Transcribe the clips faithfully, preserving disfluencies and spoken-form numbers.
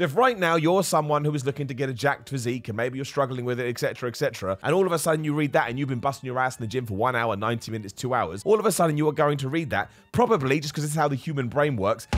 So if right now you're someone who is looking to get a jacked physique and maybe you're struggling with it, etc, et cetera, and all of a sudden you read that and you've been busting your ass in the gym for one hour, ninety minutes, two hours, all of a sudden you are going to read that, probably just because it's how the human brain works.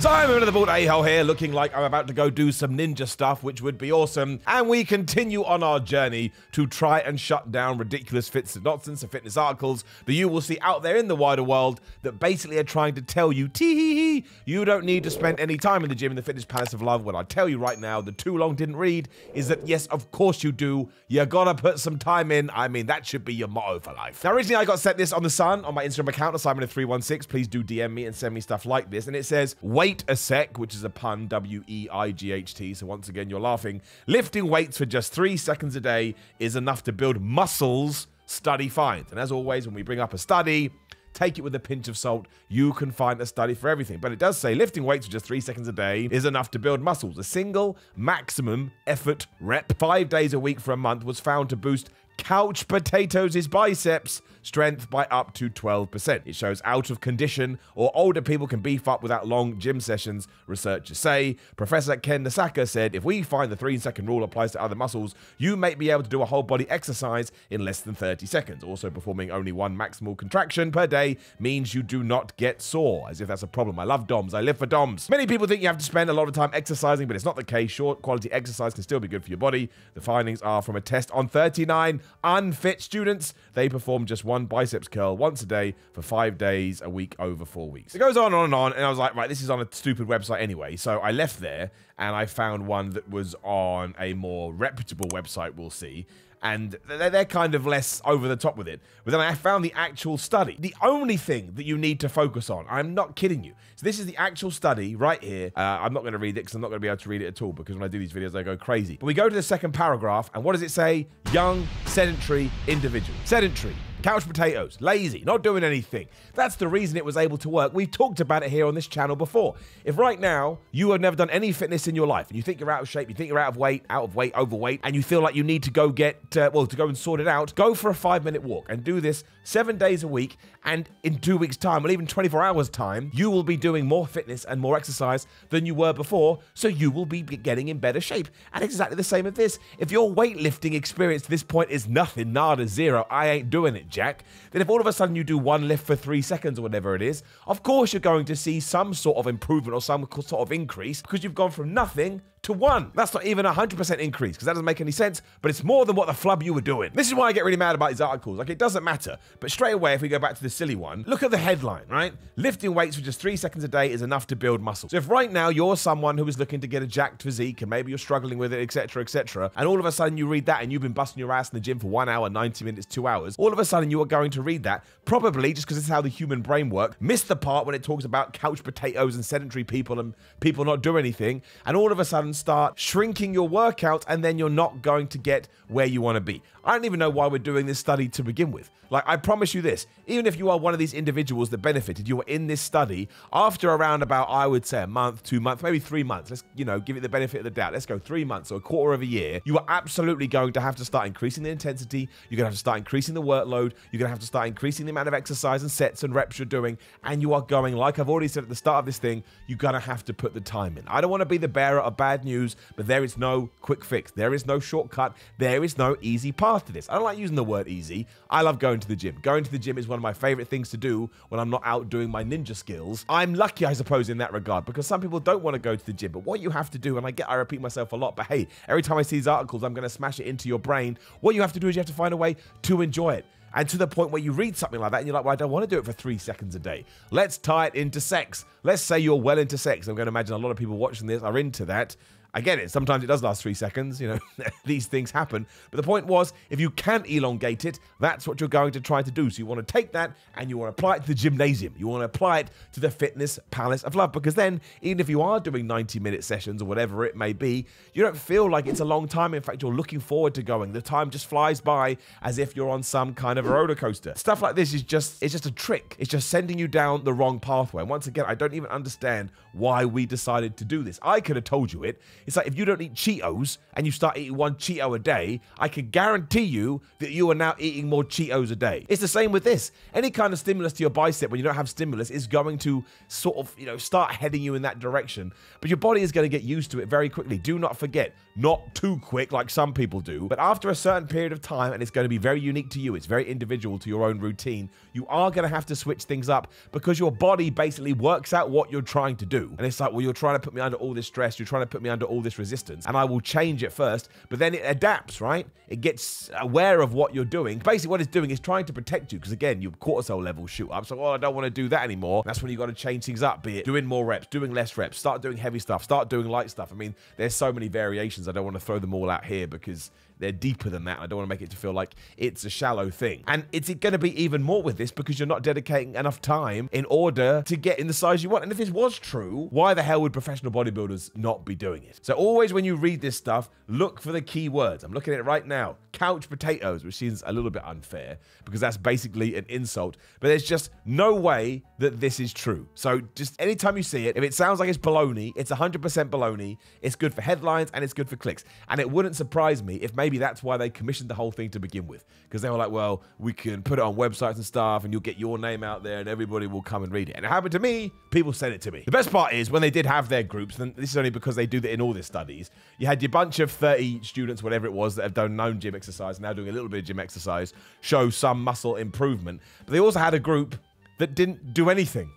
Simon Miller, the bald a-hole here, looking like I'm about to go do some ninja stuff, which would be awesome. And we continue on our journey to try and shut down ridiculous fits and nonsense and fitness articles that you will see out there in the wider world that basically are trying to tell you, tee hee hee, you don't need to spend any time in the gym in the fitness palace of love. What I tell you right now, the too long didn't read, is that yes, of course you do. You gotta put some time in. I mean, that should be your motto for life. Now, originally I got sent this on The Sun on my Instagram account, Simon three one six. Please do D M me and send me stuff like this. And it says, wait a sec, which is a pun, W E I G H T, so once again you're laughing. Lifting weights for just three seconds a day is enough to build muscles, study finds. And as always, when we bring up a study, take it with a pinch of salt. You can find a study for everything. But it does say lifting weights for just three seconds a day is enough to build muscles. A single maximum effort rep five days a week for a month was found to boost couch potatoes' biceps strength by up to twelve percent. It shows out of condition or older people can beef up without long gym sessions, researchers say. Professor Ken Nasaka said, if we find the three second rule applies to other muscles, you may be able to do a whole body exercise in less than thirty seconds. Also, performing only one maximal contraction per day means you do not get sore, as if that's a problem. I love DOMS. I live for DOMS. Many people think you have to spend a lot of time exercising, but it's not the case. Short quality exercise can still be good for your body. The findings are from a test on thirty-nine unfit students. They performed just one biceps curl once a day for five days a week over four weeks. It goes on and on and on, and I was like, right, this is on a stupid website anyway. So I left there and I found one that was on a more reputable website, we'll see. And they're kind of less over the top with it. But then I found the actual study. The only thing that you need to focus on, I'm not kidding you. So this is the actual study right here. Uh, I'm not going to read it because I'm not going to be able to read it at all, because when I do these videos, I go crazy. But we go to the second paragraph, and what does it say? Young, sedentary individual. Sedentary. Couch potatoes, lazy, not doing anything. That's the reason it was able to work. We've talked about it here on this channel before. If right now you have never done any fitness in your life and you think you're out of shape, you think you're out of weight, out of weight, overweight, and you feel like you need to go get, uh, well, to go and sort it out, go for a five minute walk and do this seven days a week. And in two weeks time, or even twenty-four hours time, you will be doing more fitness and more exercise than you were before. So you will be getting in better shape. And it's exactly the same as this. If your weightlifting experience to this point is nothing, nada, zero, I ain't doing it, Jack, then if all of a sudden you do one lift for three seconds or whatever it is, of course you're going to see some sort of improvement or some sort of increase, because you've gone from nothing to one. That's not even a one hundred percent increase, because that doesn't make any sense, but it's more than what the flub you were doing. This is why I get really mad about these articles. Like, it doesn't matter. But straight away, if we go back to the silly one, look at the headline, right? Lifting weights for just three seconds a day is enough to build muscle. So if right now you're someone who is looking to get a jacked physique and maybe you're struggling with it, et cetera, et cetera, and all of a sudden you read that and you've been busting your ass in the gym for one hour, ninety minutes, two hours, all of a sudden you are going to read that, probably just because it's how the human brain works, miss the part when it talks about couch potatoes and sedentary people and people not doing anything, and all of a sudden start shrinking your workout, and then you're not going to get where you want to be. I don't even know why we're doing this study to begin with. Like, I promise you this, even if you are one of these individuals that benefited, you were in this study after around about, I would say, a month, two months, maybe three months. Let's, you know, give it the benefit of the doubt. Let's go three months or a quarter of a year. You are absolutely going to have to start increasing the intensity. You're going to have to start increasing the workload. You're going to have to start increasing the amount of exercise and sets and reps you're doing. And you are going, like I've already said at the start of this thing, you're going to have to put the time in. I don't want to be the bearer of bad news, but there is no quick fix. There is no shortcut. There is no easy path to this. I don't like using the word easy. I love going to the gym. Going to the gym is one of my favorite things to do when I'm not out doing my ninja skills. I'm lucky, I suppose, in that regard, because some people don't want to go to the gym. But what you have to do, and I get I repeat myself a lot, but hey, every time I see these articles, I'm going to smash it into your brain. What you have to do is you have to find a way to enjoy it. And to the point where you read something like that and you're like, well, I don't want to do it for three seconds a day. Let's tie it into sex. Let's say you're well into sex. I'm going to imagine a lot of people watching this are into that. I get it. Sometimes it does last three seconds. You know, these things happen. But the point was, if you can elongate it, that's what you're going to try to do. So you want to take that and you want to apply it to the gymnasium. You want to apply it to the fitness palace of love. Because then, even if you are doing ninety minute sessions or whatever it may be, you don't feel like it's a long time. In fact, you're looking forward to going. The time just flies by as if you're on some kind of a roller coaster. Stuff like this is just, it's just a trick. It's just sending you down the wrong pathway. And once again, I don't even understand why we decided to do this. I could have told you it. It's like if you don't eat Cheetos and you start eating one Cheeto a day, I can guarantee you that you are now eating more Cheetos a day. It's the same with this. Any kind of stimulus to your bicep when you don't have stimulus is going to sort of, you know, start heading you in that direction. But your body is going to get used to it very quickly. Do not forget, not too quick like some people do, but after a certain period of time, and it's going to be very unique to you, it's very individual to your own routine, you are going to have to switch things up because your body basically works out what you're trying to do. And it's like, well, you're trying to put me under all this stress, you're trying to put me under all this resistance, and I will change it first, but then it adapts, right? It gets aware of what you're doing. Basically what it's doing is trying to protect you, because again, your cortisol levels shoot up, so, oh, I don't want to do that anymore. That's when you got to change things up, be it doing more reps, doing less reps, start doing heavy stuff, start doing light stuff. I mean, there's so many variations. I don't want to throw them all out here because they're deeper than that. I don't want to make it to feel like it's a shallow thing. And it's going to be even more with this because you're not dedicating enough time in order to get in the size you want. And if this was true, why the hell would professional bodybuilders not be doing it? So always when you read this stuff, look for the key words. I'm looking at it right now. Couch potatoes, which seems a little bit unfair because that's basically an insult. But there's just no way that this is true. So just anytime you see it, if it sounds like it's baloney, it's one hundred percent baloney. It's good for headlines and it's good for clicks. And it wouldn't surprise me if maybe Maybe that's why they commissioned the whole thing to begin with, because they were like, well, we can put it on websites and stuff and you'll get your name out there and everybody will come and read it. And it happened to me. People sent it to me. The best part is when they did have their groups, and this is only because they do that in all their studies, you had your bunch of thirty students, whatever it was, that have done known gym exercise, now doing a little bit of gym exercise, show some muscle improvement. But they also had a group that didn't do anything.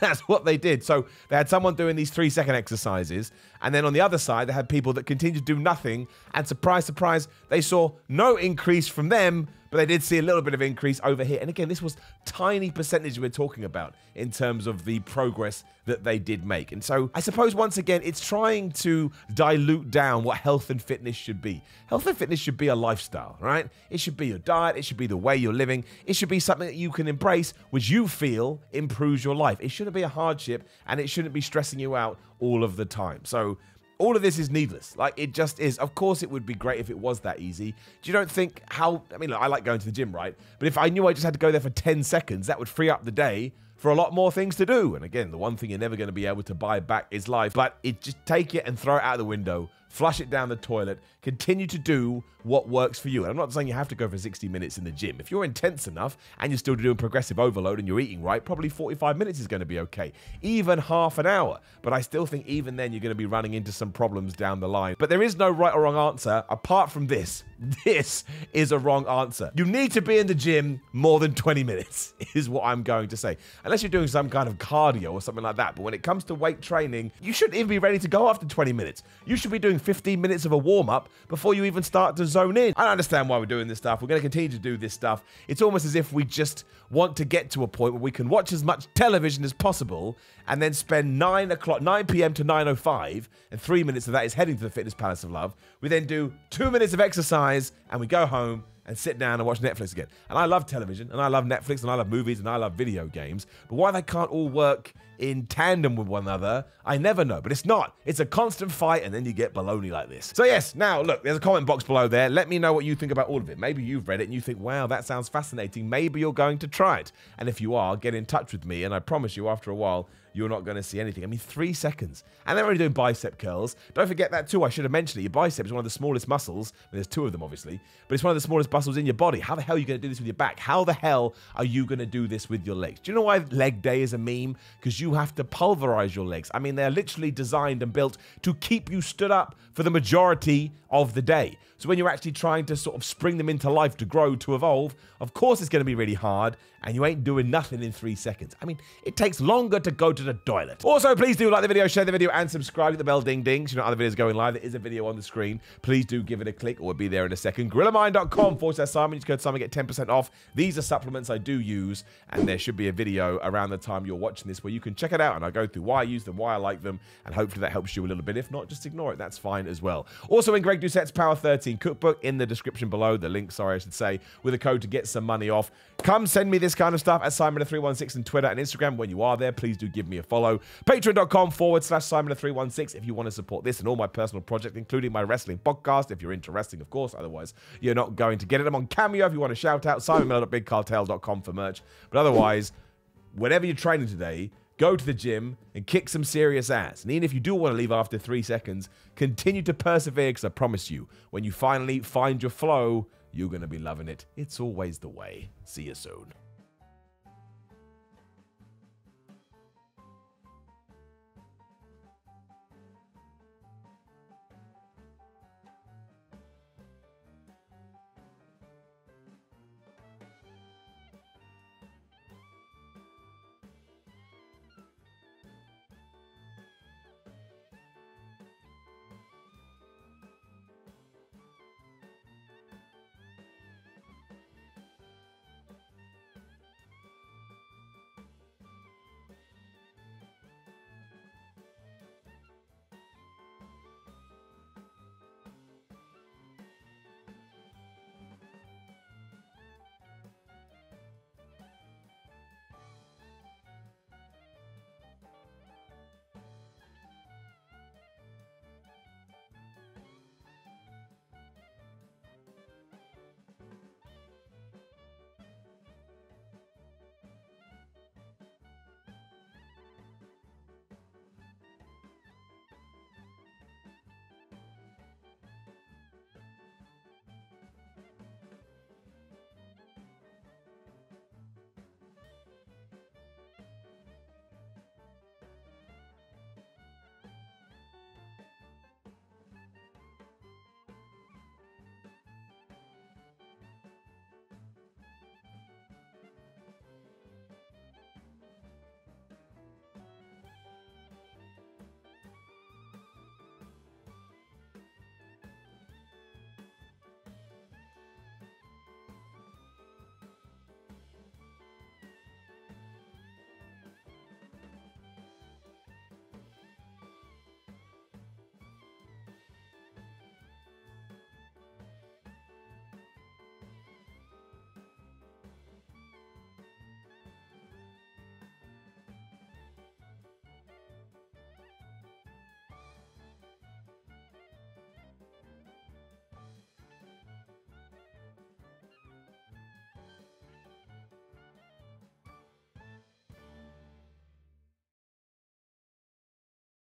That's what they did. So they had someone doing these three second exercises. And then on the other side, they had people that continued to do nothing. And surprise, surprise, they saw no increase from them, but they did see a little bit of increase over here. And again, this was tiny percentage we're talking about in terms of the progress that they did make. And so I suppose once again, it's trying to dilute down what health and fitness should be. Health and fitness should be a lifestyle, right? It should be your diet. It should be the way you're living. It should be something that you can embrace, which you feel improves your life. It shouldn't be a hardship and it shouldn't be stressing you out all of the time. So all of this is needless. Like, it just is. Of course, it would be great if it was that easy. Do you don't think how... I mean, look, I like going to the gym, right? But if I knew I just had to go there for ten seconds, that would free up the day for a lot more things to do. And again, the one thing you're never going to be able to buy back is life. But it just take it and throw it out the window, flush it down the toilet, continue to do what works for you. And I'm not saying you have to go for sixty minutes in the gym. If you're intense enough and you're still doing progressive overload and you're eating right, probably forty-five minutes is going to be okay. Even half an hour. But I still think even then you're going to be running into some problems down the line. But there is no right or wrong answer apart from this. This is a wrong answer. You need to be in the gym more than twenty minutes is what I'm going to say. Unless you're doing some kind of cardio or something like that. But when it comes to weight training, you shouldn't even be ready to go after twenty minutes. You should be doing fifteen minutes of a warm-up before you even start to zone in. I don't understand why we're doing this stuff. We're going to continue to do this stuff. It's almost as if we just want to get to a point where we can watch as much television as possible and then spend nine o'clock, nine p m to nine oh five, and three minutes of that is heading to the Fitness Palace of Love. We then do two minutes of exercise and we go home and sit down and watch Netflix again. And I love television and I love Netflix and I love movies and I love video games, but why they can't all work in tandem with one another, I never know. But it's not. It's a constant fight, and then you get baloney like this. So yes, now look, there's a comment box below there. Let me know what you think about all of it. Maybe you've read it and you think, wow, that sounds fascinating. Maybe you're going to try it. And if you are, get in touch with me, and I promise you after a while, you're not going to see anything. I mean, three seconds. And they're already doing bicep curls. Don't forget that too. I should have mentioned it. Your bicep is one of the smallest muscles. I mean, there's two of them, obviously. But it's one of the smallest muscles in your body. How the hell are you going to do this with your back? How the hell are you going to do this with your legs? Do you know why leg day is a meme? Because you have to pulverize your legs. I mean, they're literally designed and built to keep you stood up for the majority of the day. So when you're actually trying to sort of spring them into life to grow, to evolve, of course it's going to be really hard, and you ain't doing nothing in three seconds. I mean, it takes longer to go to the toilet. Also, please do like the video, share the video, and subscribe to the bell ding ding so you know other videos going live. There is a video on the screen. Please do give it a click, or it'll be there in a second. gorilla mind dot com forward slash Simon. Use code Simon, get ten percent off. These are supplements I do use, and there should be a video around the time you're watching this where you can check it out, and I go through why I use them, why I like them, and hopefully that helps you a little bit. If not, just ignore it. That's fine as well. Also, in Greg Doucette's Power thirteen cookbook in the description below, the link, sorry, I should say, with a code to get some money off. Come send me this kind of stuff at Simon three one six on Twitter and Instagram. When you are there, please do give me a follow. Patreon.com forward slash Simon three one six if you want to support this and all my personal projects, including my wrestling podcast, if you're into wrestling, of course. Otherwise, you're not going to get it. I'm on Cameo if you want to shout out. Simon Miller dot big cartel dot com for merch. But otherwise, whatever you're training today, go to the gym, and kick some serious ass. And even if you do want to leave after three seconds, continue to persevere, because I promise you, when you finally find your flow, you're going to be loving it. It's always the way. See you soon.